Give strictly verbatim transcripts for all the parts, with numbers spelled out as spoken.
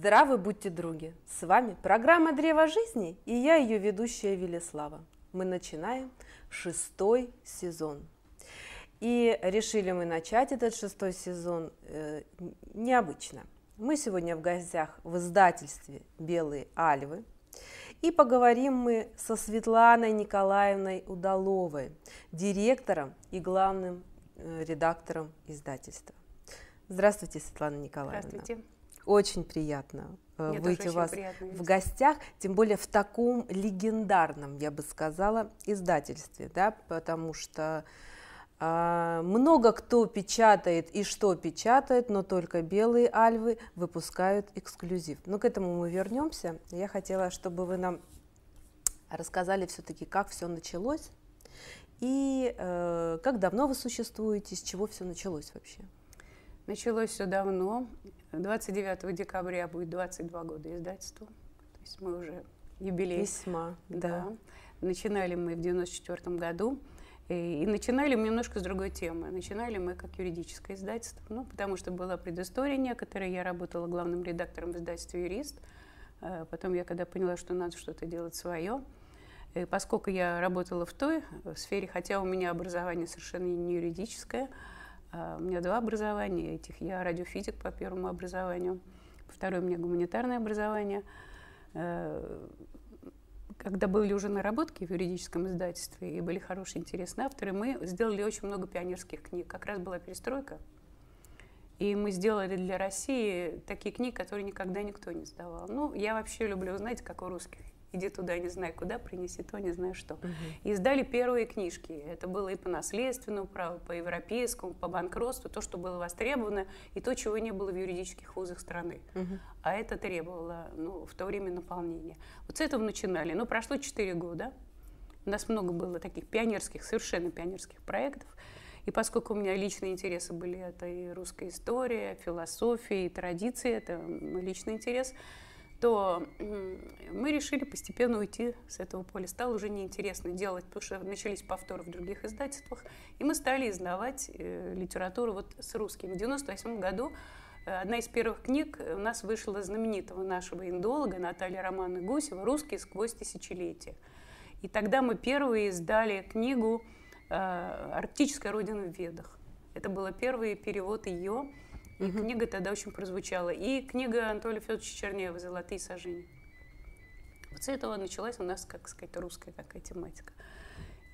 Здравы будьте, други! С вами программа «Древо жизни» и я, ее ведущая Велеслава. Мы начинаем шестой сезон. И решили мы начать этот шестой сезон э, необычно. Мы сегодня в гостях в издательстве «Белые альвы». И поговорим мы со Светланой Николаевной Удаловой, директором и главным редактором издательства. Здравствуйте, Светлана Николаевна. Здравствуйте. Очень приятно Мне выйти у вас в гостях, тем более в таком легендарном, я бы сказала, издательстве, да, потому что а, много кто печатает и что печатает, но только «Белые альвы» выпускают эксклюзив. Но к этому мы вернемся. Я хотела, чтобы вы нам рассказали все-таки, как все началось и э, как давно вы существуете, с чего все началось вообще. Началось все давно. двадцать девятого декабря будет двадцать два года издательству. То есть мы уже юбилей. Весьма, да. да. Начинали мы в девяносто четвёртом году. И, и начинали мы немножко с другой темы. Начинали мы как юридическое издательство. Ну, потому что была предыстория некоторая. Я работала главным редактором в издательстве «Юрист». Потом я когда поняла, что надо что-то делать свое. И поскольку я работала в той сфере, хотя у меня образование совершенно не юридическое, у меня два образования этих. Я радиофизик по первому образованию, по второму у меня гуманитарное образование. Когда были уже наработки в юридическом издательстве и были хорошие, интересные авторы, мы сделали очень много пионерских книг. Как раз была перестройка. И мы сделали для России такие книги, которые никогда никто не сдавал. Ну, я вообще люблю, знаете, как у русских. Иди туда, не знаю куда, принеси то, не знаю что. Uh-huh. И издали первые книжки. Это было и по наследственному праву, по европейскому, по банкротству, то, что было востребовано, и то, чего не было в юридических вузах страны. Uh-huh. А это требовало ну, в то время наполнения. Вот с этого начинали. Но прошло четыре года. У нас много было таких пионерских, совершенно пионерских проектов. И поскольку у меня личные интересы были, это и русская история, философия, и традиции, это личный интерес, то мы решили постепенно уйти с этого поля. Стало уже неинтересно делать, потому что начались повторы в других издательствах, и мы стали издавать э, литературу вот с русскими. В девяносто восьмом году э, одна из первых книг у нас вышла знаменитого нашего индолога Натальи Романа Гусева «Русские сквозь тысячелетия». И тогда мы первые издали книгу э, «Арктическая родина в ведах». Это был первый перевод ее. И угу. книга тогда очень прозвучала. И книга Анатолия Федоровича Чернеева «Золотые сажения». Вот с этого началась у нас, как сказать, русская такая тематика.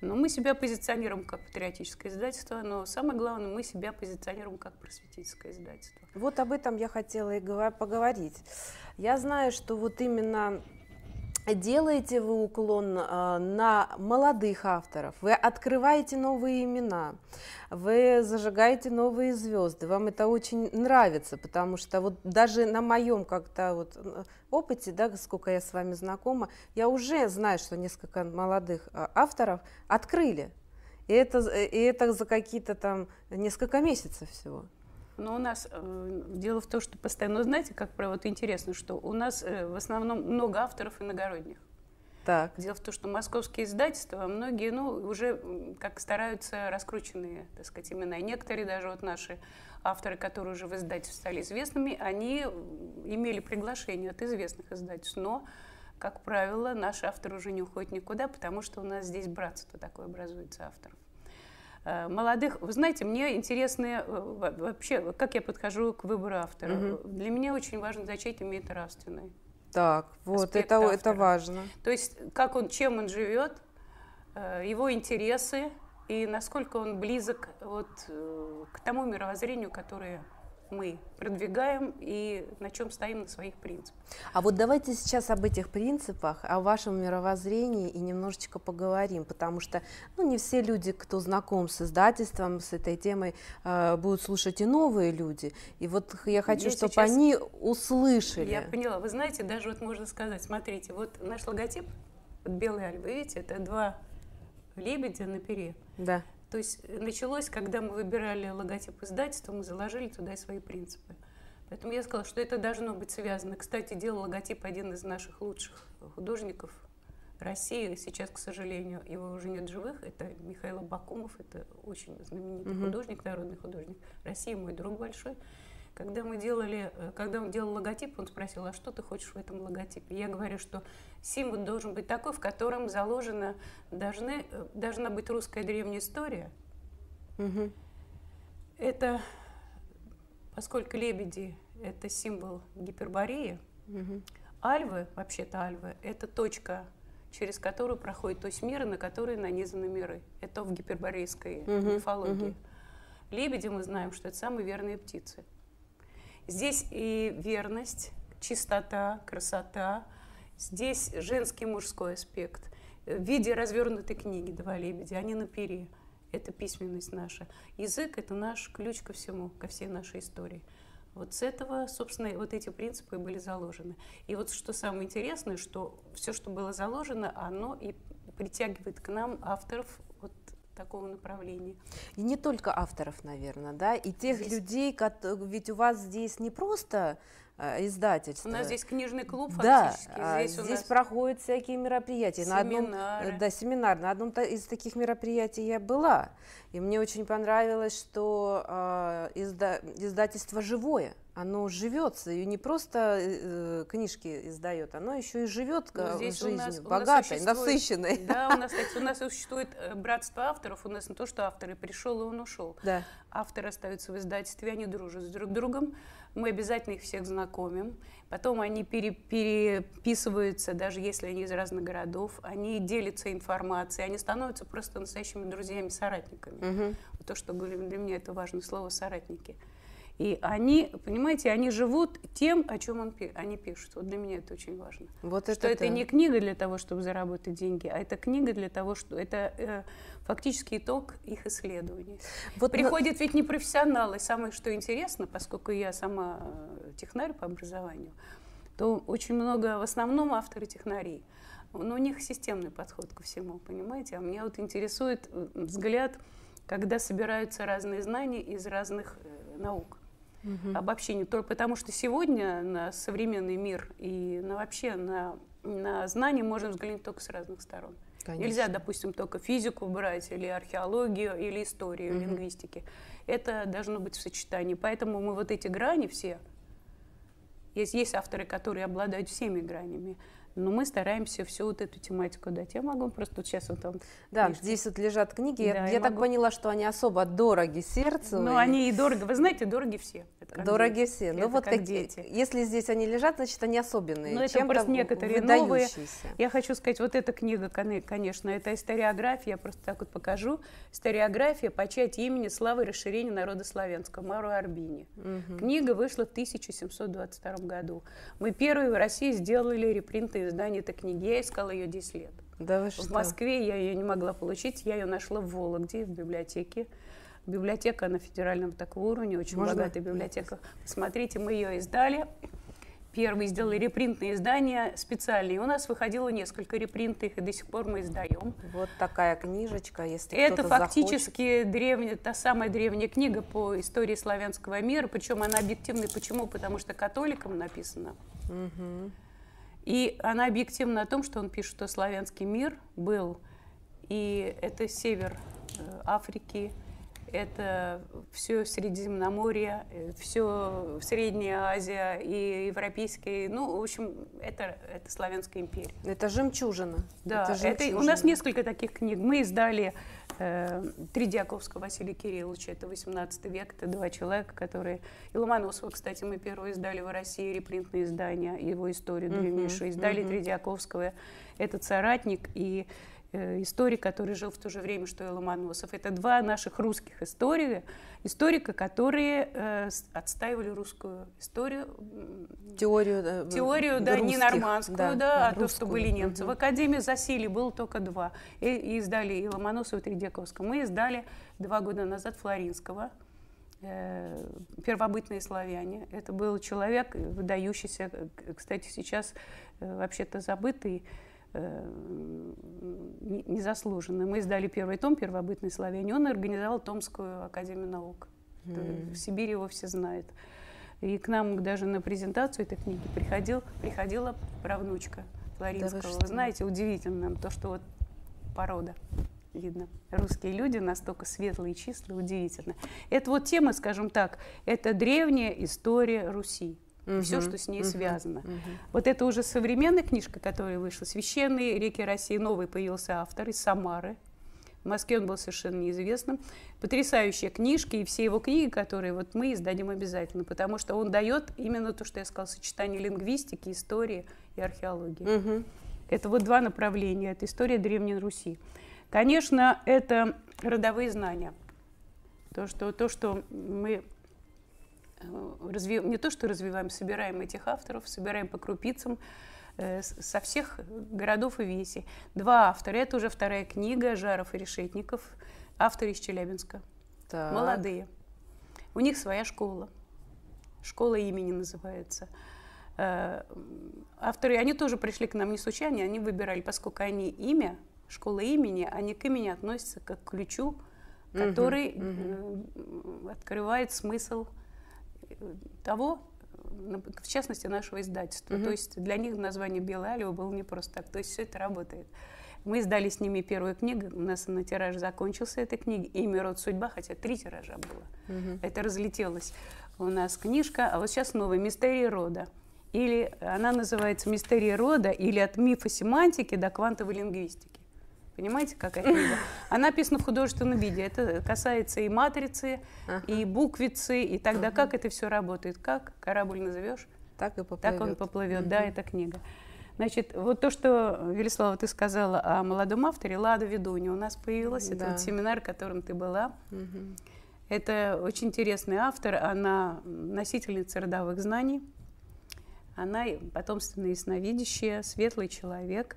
Но мы себя позиционируем как патриотическое издательство, но самое главное, мы себя позиционируем как просветительское издательство. Вот об этом я хотела и поговорить. Я знаю, что вот именно делаете вы уклон на молодых авторов, вы открываете новые имена, вы зажигаете новые звезды, вам это очень нравится, потому что вот даже на моем как-то вот опыте, да, сколько я с вами знакома, я уже знаю, что несколько молодых авторов открыли, и это, и это за какие-то там несколько месяцев всего. Но у нас э, дело в том, что постоянно, знаете, как правило, вот интересно, что у нас э, в основном много авторов иногородних. Так. Дело в том, что московские издательства, многие, ну, уже как стараются раскрученные, так сказать, имена. И некоторые даже вот наши авторы, которые уже в издательстве стали известными, они имели приглашение от известных издательств. Но, как правило, наш автор уже не уходит никуда, потому что у нас здесь братство такое образуется авторов. Молодых, вы знаете, мне интересно вообще, как я подхожу к выбору автора. Mm-hmm. Для меня очень важно, зачем имеет нравственный. Так, вот это, это важно. То есть, как он, чем он живет, его интересы и насколько он близок вот, к тому мировоззрению, которое мы продвигаем и на чем стоим на своих принципах. А вот давайте сейчас об этих принципах, о вашем мировоззрении и немножечко поговорим, потому что ну, не все люди, кто знаком с издательством, с этой темой, э, будут слушать и новые люди. И вот я хочу, я чтобы сейчас... они услышали. Я поняла. Вы знаете, даже вот можно сказать, смотрите, вот наш логотип, вот «Белые альвы», видите, это два лебедя на пере. Да. То есть началось, когда мы выбирали логотип издательства, мы заложили туда и свои принципы. Поэтому я сказала, что это должно быть связано. Кстати, делал логотип один из наших лучших художников России. Сейчас, к сожалению, его уже нет живых. Это Михаил Бакумов, это очень знаменитый [S2] Угу. [S1] Художник, народный художник России, мой друг большой. Когда мы делали, когда он делал логотип, он спросил, а что ты хочешь в этом логотипе? Я говорю, что символ должен быть такой, в котором заложена, должны, должна быть русская древняя история. Угу. Это, поскольку лебеди – это символ Гипербореи, угу. Альвы, вообще-то альвы – это точка, через которую проходит ось мира, на которой нанизаны миры. Это в гиперборейской угу. мифологии. Угу. Лебеди, мы знаем, что это самые верные птицы. Здесь и верность, чистота, красота. Здесь женский и мужской аспект. В виде развернутой книги «Два лебедя», они на пере. Это письменность наша. Язык – это наш ключ ко всему, ко всей нашей истории. Вот с этого, собственно, вот эти принципы были заложены. И вот что самое интересное, что все, что было заложено, оно и притягивает к нам авторов вот такого направления. И не только авторов, наверное, да, и тех здесь... людей, которые... ведь у вас здесь не просто э, издательство. У нас здесь книжный клуб фактически. Да, здесь, здесь у нас проходят всякие мероприятия. Семинары. На одном, да, семинар. На одном из таких мероприятий я была, и мне очень понравилось, что э, изда... издательство живое. Оно живется, и не просто э, книжки издает, оно еще и живет жизнью, нас, богато, насыщенной. Да, у нас, так, у нас существует братство авторов, у нас не то, что авторы пришел, и он ушел. Да. Авторы остаются в издательстве, они дружат с друг другом, мы обязательно их всех знакомим, потом они пере, переписываются, даже если они из разных городов, они делятся информацией, они становятся просто настоящими друзьями, соратниками. Угу. То, что для меня это важное слово, соратники. И они, понимаете, они живут тем, о чем он, они пишут. Вот для меня это очень важно. Вот это что это, это не книга для того, чтобы заработать деньги, а это книга для того, что это э, фактически итог их исследований. Вот приходят но... ведь непрофессионалы. Самое что интересно, поскольку я сама технарь по образованию, то очень много, в основном авторы технарей. Но у них системный подход ко всему, понимаете? А меня вот интересует взгляд, когда собираются разные знания из разных э, наук. Угу. Обобщение. Только потому что сегодня на современный мир и на вообще на, на знания можно взглянуть только с разных сторон. Конечно. Нельзя, допустим, только физику брать, или археологию, или историю, угу. лингвистики. Это должно быть в сочетании. Поэтому мы вот эти грани все... Есть, есть авторы, которые обладают всеми гранями. Но мы стараемся всю вот эту тематику дать. Я могу просто вот сейчас вот там... Да, книжки. Здесь вот лежат книги. Да, я я так поняла, что они особо дороги сердцу. Ну, и... они и дороги. Вы знаете, дороги все. Дороги дети. все. Ну, вот как дети. Если здесь они лежат, значит, они особенные. Но это просто некоторые новые. Я хочу сказать, вот эта книга, конечно, это историография. Я просто так вот покажу. Историография «Почать имени, славы, расширения народа славянского». Мауро Арбини. Угу. Книга вышла в тысяча семьсот двадцать втором году. Мы первые в России сделали репринты издание этой книги. Я искала ее десять лет. Да вы что? В Москве я ее не могла получить. Я ее нашла в Вологде, в библиотеке. Библиотека на федеральном такого уровня, очень Можно? богатая библиотека. Смотрите, мы ее издали. Первый сделали репринтные издания специальные. У нас выходило несколько репринтов, и до сих пор мы издаем. Вот такая книжечка, если это фактически древняя, та самая древняя книга по истории славянского мира. Причем она объективная. Почему? Потому что католикам написано. Угу. И она объективна о том, что он пишет, что славянский мир был, и это север Африки, это все Средиземноморье, все Средняя Азия и европейские, ну, в общем, это, это Славянская империя. Это жемчужина. Да, это жемчужина. Это, у нас несколько таких книг. Мы издали э, Тредиаковского Василия Кирилловича, это восемнадцатый век, это два человека, которые... И Ломоносова, кстати, мы первые издали в России, репринтные издания, его историю древнейшую, издали mm-hmm. Тредиаковского, это соратник и... историк, который жил в то же время, что и Ломоносов. Это два наших русских историка, историка, которые э, отстаивали русскую историю. Теорию, теорию да, русских, не нормандскую, да, да, а русскую, то, что были немцы. Угу. В Академии засилий было только два. И, и издали и Ломоносова, и Тредиаковского. Мы издали два года назад Флоринского, э, первобытные славяне. Это был человек, выдающийся, кстати, сейчас э, вообще-то забытый, незаслуженно. Мы издали первый том «Первобытные славяне». Он организовал Томскую академию наук. Mm. В Сибири его все знают. И к нам даже на презентацию этой книги приходил, приходила правнучка Флоринского. Да вы, вы знаете, удивительно нам то, что вот порода. видно. Русские люди настолько светлые, чистые, удивительно. Это вот тема, скажем так, это древняя история Руси. Uh-huh, все, что с ней uh-huh, связано. Uh-huh. Вот это уже современная книжка, которая вышла. «Священные реки России». Новый появился автор из Самары. В Москве он был совершенно неизвестным. Потрясающая книжка, и все его книги, которые вот мы издадим обязательно, потому что он дает именно то, что я сказала, сочетание лингвистики, истории и археологии. Uh-huh. Это вот два направления. Это история Древней Руси. Конечно, это родовые знания. То, что, то, что мы... Разви... не то, что развиваем, собираем этих авторов, собираем по крупицам э, со всех городов и весей. Два автора. Это уже вторая книга, Жаров и Решетников. Авторы из Челябинска. Так. Молодые. У них своя школа. Школа имени называется. Э, авторы, они тоже пришли к нам не случайно, они выбирали, поскольку они имя, школа имени, они к имени относятся как к ключу, который угу, угу. Э, открывает смысл того, в частности, нашего издательства. Mm-hmm. То есть для них название «Белые альвы» было не просто так. То есть все это работает. Мы издали с ними первую книгу, у нас на тираж закончился этой книги. «Имя, род, судьба», хотя три тиража было. Mm-hmm. Это разлетелось. У нас книжка, а вот сейчас новая «Мистерии рода». Или она называется «Мистерии рода», или «От мифа семантики до квантовой лингвистики». Понимаете, какая книга? Она написана в художественном виде. Это касается и матрицы, ага. и буквицы, и тогда ага. как это все работает. Как корабль назовешь, так, и так он поплывет. Угу. Да, это книга. Значит, вот то, что, Велеслава, ты сказала о молодом авторе, Лада Ведунья у нас появилась. Да. Это вот семинар, которым ты была. Угу. Это очень интересный автор. Она носительница родовых знаний. Она потомственная ясновидящая, светлый человек.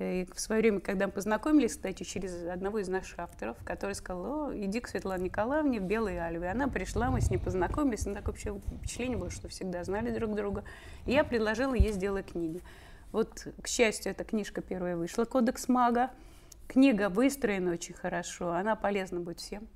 И в свое время, когда мы познакомились, кстати, через одного из наших авторов, который сказал: «О, иди к Светлане Николаевне в Белые альвы». Она пришла, мы с ней познакомились, но такое вообще впечатление было, что всегда знали друг друга. И я предложила ей сделать книги. Вот, к счастью, эта книжка первая вышла, «Кодекс мага». Книга выстроена очень хорошо, она полезна будет всем.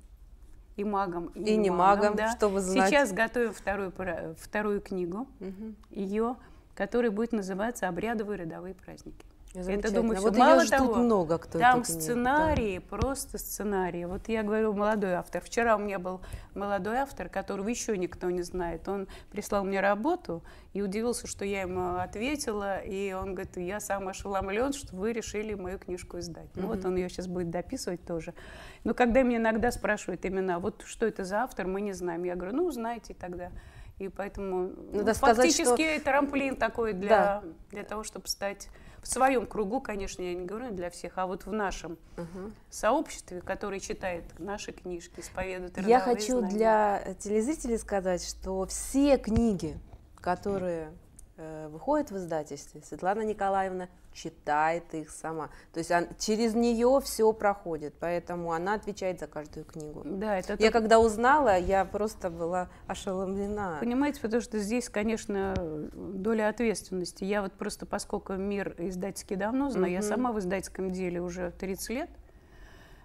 И магам, и, и не магам, да. чтобы знать. Сейчас готовим вторую, вторую книгу, угу. ее, которая будет называться «Обрядовые родовые праздники». Это, думаю, вот мало того, много кто там сценарии, да. просто сценарии. Вот я говорю, молодой автор. Вчера у меня был молодой автор, которого еще никто не знает. Он прислал мне работу и удивился, что я ему ответила. И он говорит: я сам ошеломлен, что вы решили мою книжку издать. Mm-hmm. Вот он ее сейчас будет дописывать тоже. Но когда меня иногда спрашивают имена, вот что это за автор, мы не знаем. Я говорю: ну, узнаете тогда. И поэтому ну, ну, фактически сказать, что... трамплин такой для, да. для того, чтобы стать... В своем кругу, конечно, я не говорю для всех, а вот в нашем угу. сообществе, которое читает наши книжки, исповедует родовые Я хочу знания. Для телезрителей сказать, что все книги, которые э, выходят в издательстве, Светлана Николаевна читает их сама. То есть он, через нее все проходит, поэтому она отвечает за каждую книгу. Да, это я только... когда узнала, я просто была ошеломлена. Понимаете, потому что здесь, конечно, доля ответственности. Я вот просто, поскольку мир издательский давно знаю, mm-hmm. я сама в издательском деле уже тридцать лет,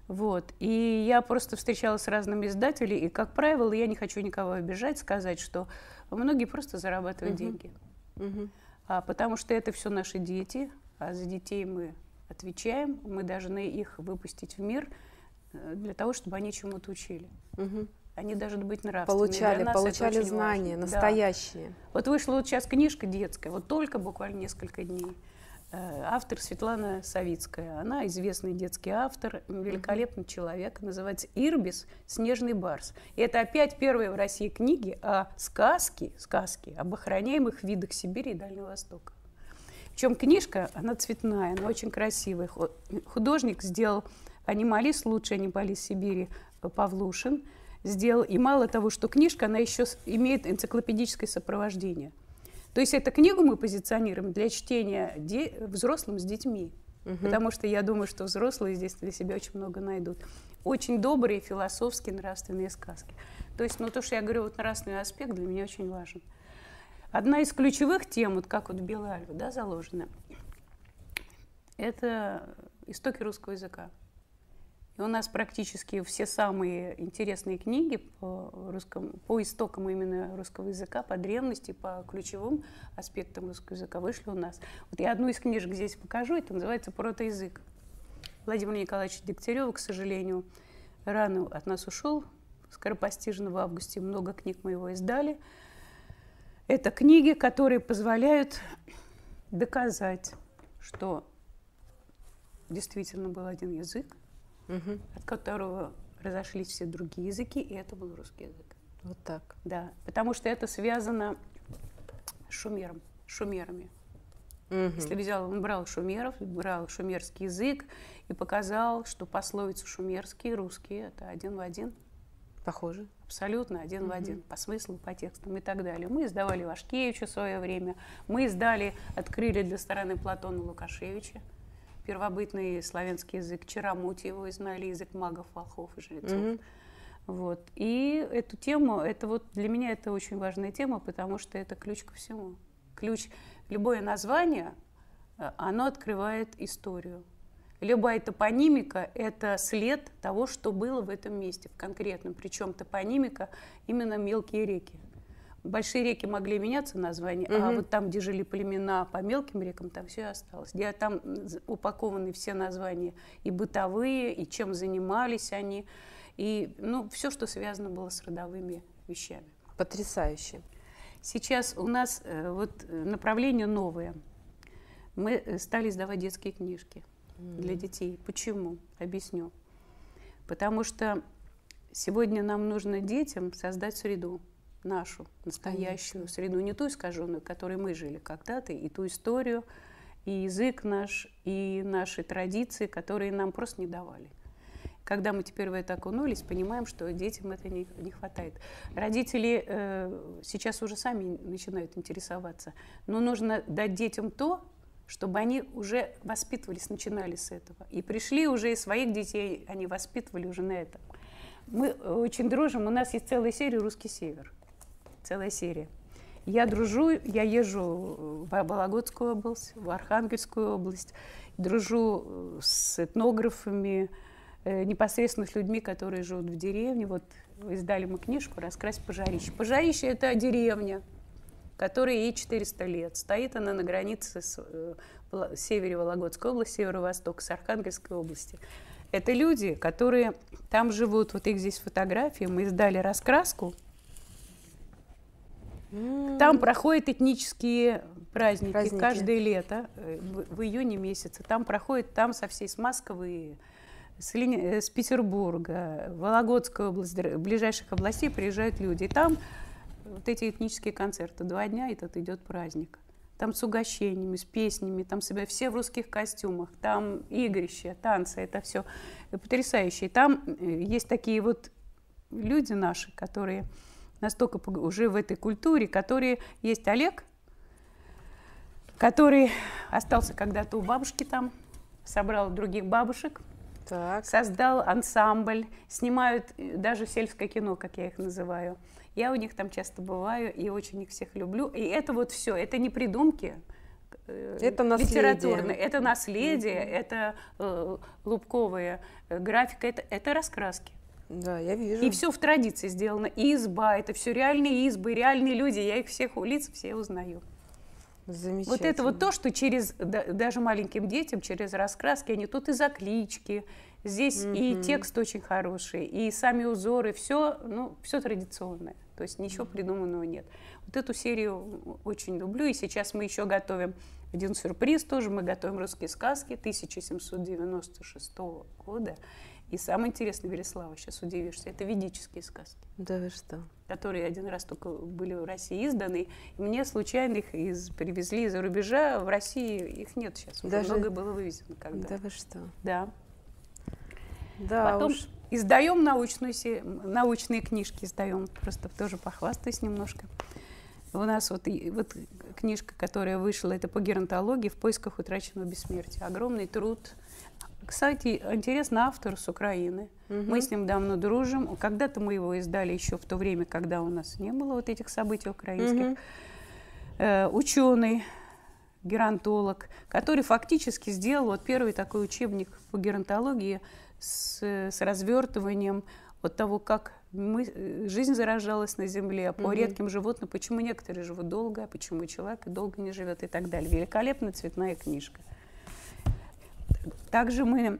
вот, и я просто встречалась с разными издателями, и, как правило, я не хочу никого обижать, сказать, что многие просто зарабатывают mm-hmm. деньги. Mm-hmm. а, потому что это все наши дети, а за детей мы отвечаем, мы должны их выпустить в мир для того, чтобы они чему-то учили. Угу. Они должны быть нравственными. Получали, получали знания, важно. Настоящие. Да. Вот вышла вот сейчас книжка детская, вот только буквально несколько дней. Автор Светлана Савицкая, она известный детский автор, великолепный угу. человек, называется «Ирбис. Снежный барс». И это опять первые в России книги о сказке, сказке об охраняемых видах Сибири и Дальнего Востока. Причем книжка, она цветная, она очень красивая. Художник сделал анималист, лучший анималист Сибири Павлушин. Сделал. И мало того, что книжка, она еще имеет энциклопедическое сопровождение. То есть эту книгу мы позиционируем для чтения де- взрослым с детьми. Угу. Потому что я думаю, что взрослые здесь для себя очень много найдут. Очень добрые философские нравственные сказки. То есть, ну то, что я говорю, вот нравственный аспект для меня очень важен. Одна из ключевых тем, вот как вот в «Белые альвы», да, заложена, это истоки русского языка. И у нас практически все самые интересные книги по, русскому, по истокам именно русского языка, по древности, по ключевым аспектам русского языка вышли у нас. Вот я одну из книжек здесь покажу, это называется «Протоязык». Владимир Николаевич Дегтярёв, к сожалению, рано от нас ушел, скоропостижно в августе. Много книг мы его издали. Это книги, которые позволяют доказать, что действительно был один язык, угу. от которого разошлись все другие языки, и это был русский язык. Вот так. Да, потому что это связано с шумером, шумерами. Угу. Если взял, он брал шумеров, брал шумерский язык и показал, что пословицы шумерские, русские, это один в один. Похоже. Абсолютно один угу. в один, по смыслу, по текстам и так далее. Мы издавали Вашкевича в свое время, мы издали, открыли для стороны Платона Лукашевича. Первобытный славянский язык, Чарамути его знали, язык магов, волхов и жрецов. Mm-hmm. Вот. И эту тему, это вот для меня это очень важная тема, потому что это ключ ко всему. Ключ, любое название, оно открывает историю. Любая топонимика – это след того, что было в этом месте, в конкретном. Причем топонимика именно мелкие реки. Большие реки могли меняться названия, угу. а вот там, где жили племена по мелким рекам, там все и осталось. Где там упакованы все названия, и бытовые, и чем занимались они, и ну, все, что связано было с родовыми вещами. Потрясающе. Сейчас у нас вот направление новое. Мы стали издавать детские книжки угу. для детей. Почему? Объясню. Потому что сегодня нам нужно детям создать среду. Нашу настоящую Конечно. Среду, не ту искаженную, в которой мы жили когда-то, и ту историю, и язык наш, и наши традиции, которые нам просто не давали. Когда мы теперь в это окунулись, понимаем, что детям это не, не хватает. Родители э, сейчас уже сами начинают интересоваться, но нужно дать детям то, чтобы они уже воспитывались, начинали с этого. И пришли уже и своих детей, они воспитывали уже на этом. Мы очень дружим, у нас есть целая серия «Русский север». Целая серия. Я дружу, я езжу в Вологодскую область, в Архангельскую область, дружу с этнографами, непосредственно с людьми, которые живут в деревне. Вот издали мы книжку «Раскрась пожарище». Пожарище – это деревня, которой ей четыреста лет. Стоит она на границе с севере Вологодской области, северо-восток, с Архангельской области. Это люди, которые там живут. Вот их здесь фотографии. Мы издали раскраску. Там проходят этнические праздники, праздники. Каждое лето, в, в июне месяце. Там проходят, там со всей с Москвы, с, Лени... с Петербурга, Вологодская область, ближайших областей приезжают люди. И там вот эти этнические концерты. Два дня этот идет праздник. Там с угощениями, с песнями, там себя все в русских костюмах, там игрища, танцы, это все потрясающе. И там есть такие вот люди наши, которые... настолько уже в этой культуре, которые есть Олег, который остался когда-то у бабушки там, собрал других бабушек, так. создал ансамбль, снимают даже сельское кино, как я их называю. Я у них там часто бываю и очень их всех люблю. И это вот все, это не придумки. Это наследие. Это наследие, mm-hmm. это э, лубковая графика, это, это раскраски. Да, я вижу. И все в традиции сделано. Изба, это все реальные избы, реальные люди. Я их всех улиц, все узнаю. Замечательно. Вот это вот то, что через, да, даже маленьким детям, через раскраски, они тут и заклички. Здесь mm-hmm. и текст очень хороший, и сами узоры, все, ну, все традиционное. То есть ничего mm-hmm. придуманного нет. Вот эту серию очень люблю. И сейчас мы еще готовим один сюрприз тоже. Мы готовим русские сказки тысяча семьсот девяносто шестого года. И самое интересное, Велеслава, сейчас удивишься, это ведические сказки. Да вы что? Которые один раз только были в России изданы. И мне случайно их из, привезли из-за рубежа. В России их нет сейчас. Даже... Многое было вывезено когда-то. Да вы что? Да. Да Потом уж. издаем научную се... научные книжки, издаем. Просто тоже похвастаюсь немножко. У нас вот, вот книжка, которая вышла, это по геронтологии «В поисках утраченного бессмертия». Огромный труд. Кстати, интересно, автор с Украины. Угу. Мы с ним давно дружим. Когда-то мы его издали еще в то время, когда у нас не было вот этих событий украинских. Угу. Э, ученый, геронтолог, который фактически сделал вот первый такой учебник по геронтологии с, с развертыванием от того, как мы, жизнь заражалась на Земле, по угу. редким животным, почему некоторые живут долго, а почему человек долго не живет и так далее. Великолепная цветная книжка. Также мы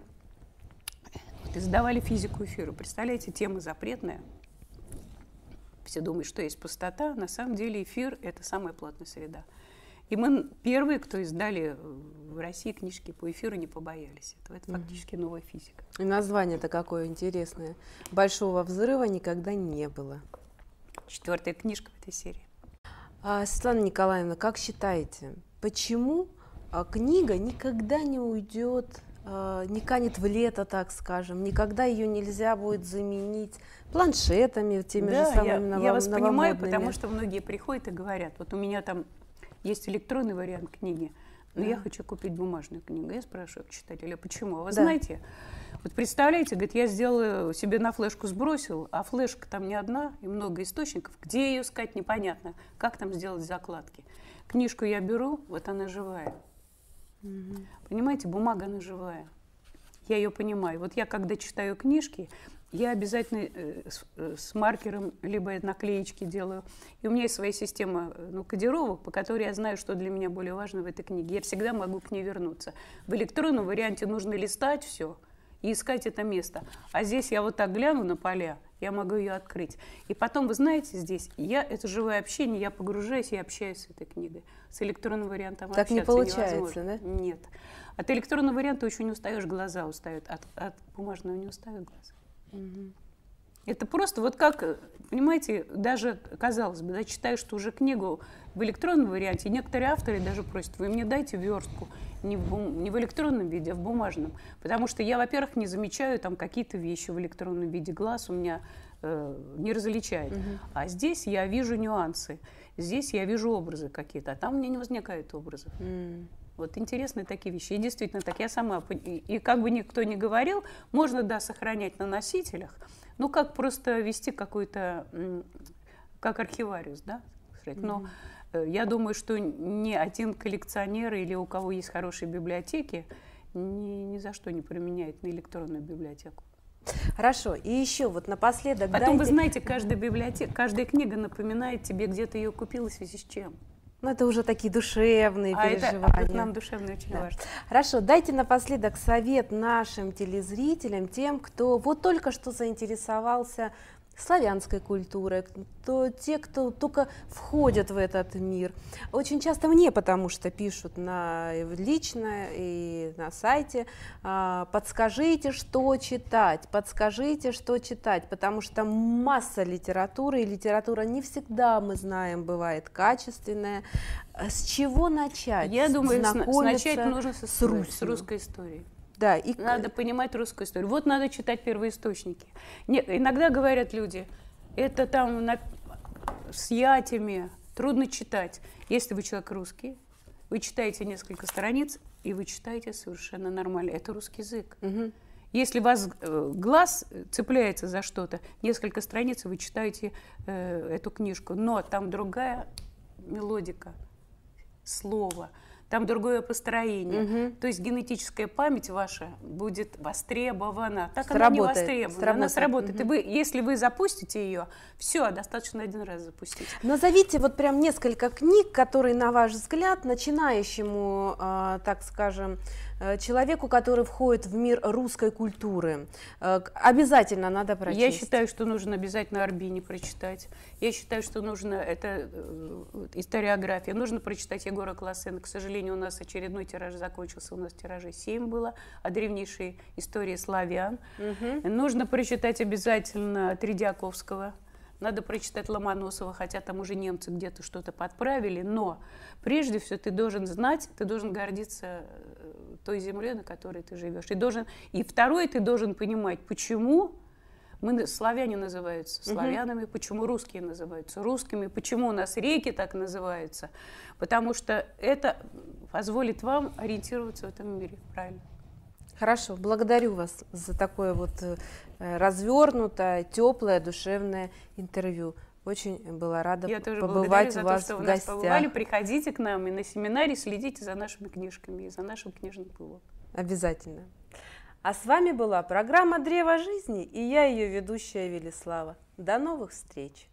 Издавали «Физику эфира». Представляете, тема запретная. Все думают, что есть пустота. На самом деле эфир – это самая плотная среда. И мы первые, кто издали в России книжки по эфиру, не побоялись этого. Это фактически новая физика. И название-то какое интересное. «Большого взрыва никогда не было». Четвертая книжка в этой серии. А, Светлана Николаевна, как считаете, почему книга никогда не уйдет, не канет в лето, так скажем, никогда ее нельзя будет заменить планшетами, теми да, же самыми я, новомодными? Я вас понимаю, потому что многие приходят и говорят, вот у меня там есть электронный вариант книги, но да. я хочу купить бумажную книгу. Я спрашиваю читателя, почему? А вы да. знаете, вот представляете, говорит, я сделала себе на флешку сбросил, а флешка там не одна и много источников, где ее искать непонятно, как там сделать закладки. Книжку я беру, вот она живая. Угу. Понимаете, бумага, она живая. Я ее понимаю. Вот я, когда читаю книжки, я обязательно с, с маркером либо наклеечки делаю. И у меня есть своя система ну, кодировок, по которой я знаю, что для меня более важно в этой книге. Я всегда могу к ней вернуться. В электронном варианте нужно листать все и искать это место. А здесь я вот так гляну на поля, я могу ее открыть. И потом, вы знаете, здесь я это живое общение, я погружаюсь и общаюсь с этой книгой. С электронным вариантом так общаться не получается, невозможно. Да? Нет. От электронного варианта еще не устаешь, глаза устают. От, от бумажного не устают глаза. Это просто вот как, понимаете, даже, казалось бы, да, читаешь что уже книгу в электронном варианте, некоторые авторы даже просят, вы мне дайте верстку не в, не в электронном виде, а в бумажном. Потому что я, во-первых, не замечаю там какие-то вещи в электронном виде, глаз у меня э, не различает. Угу. А здесь я вижу нюансы, здесь я вижу образы какие-то, а там у меня не возникает образов. М-м. Вот интересные такие вещи. И действительно, так я сама... И как бы никто не говорил, можно, да, сохранять на носителях, но как просто вести какой-то... Как архивариус, да? Но mm-hmm. я думаю, что ни один коллекционер или у кого есть хорошие библиотеки ни, ни за что не применяет на электронную библиотеку. Хорошо. И еще вот напоследок... Потом, дайте... вы знаете, каждая библиотека, каждая книга напоминает тебе, где ты ее купил и в связи с чем. Ну, это уже такие душевные а переживания. Это, это нам душевные очень да. важно. Хорошо, дайте напоследок совет нашим телезрителям, тем, кто вот только что заинтересовался славянской культурой, то те, кто только входят в этот мир. Очень часто мне, потому что пишут на, лично и на сайте, подскажите, что читать, подскажите, что читать, потому что масса литературы, и литература не всегда, мы знаем, бывает качественная. С чего начать? Я думаю, начать нужно с, с, с русской историей. Да, и... Надо понимать русскую историю. Вот надо читать первоисточники. Нет, иногда говорят люди, это там на... с ятями, трудно читать. Если вы человек русский, вы читаете несколько страниц, и вы читаете совершенно нормально. Это русский язык. Угу. Если вас э, глаз цепляется за что-то, несколько страниц, вы читаете э, эту книжку. Но там другая мелодика, слово. Там другое построение. Угу. То есть генетическая память ваша будет востребована. Так сработает. Она не востребована, сработает. Она сработает. Угу. И вы, если вы запустите ее, все, достаточно один раз запустить. Назовите вот прям несколько книг, которые, на ваш взгляд, начинающему, э, так скажем, человеку, который входит в мир русской культуры, э, обязательно надо прочесть. Я считаю, что нужно обязательно Арбини прочитать. Я считаю, что нужно, это э, историография, нужно прочитать Егора Классена, к сожалению. У нас очередной тираж закончился, у нас тиражей семь было, о древнейшей истории славян. Угу. Нужно прочитать обязательно Тредиаковского, надо прочитать Ломоносова, хотя там уже немцы где-то что-то подправили, но прежде всего ты должен знать, ты должен гордиться той землей, на которой ты живешь. И, должен, и второе, ты должен понимать, почему мы славяне называются славянами, угу. почему русские называются русскими, почему у нас реки так называются, потому что это позволит вам ориентироваться в этом мире, правильно? Хорошо, благодарю вас за такое вот развернутое, теплое, душевное интервью. Очень была рада Я тоже побывать у вас в гостях. Я тоже благодарю за то, что вы нас побывали. Приходите к нам и на семинаре следите за нашими книжками и за нашим книжным клубом. Обязательно. А с вами была программа «Древо жизни» и я ее ведущая Велеслава. До новых встреч!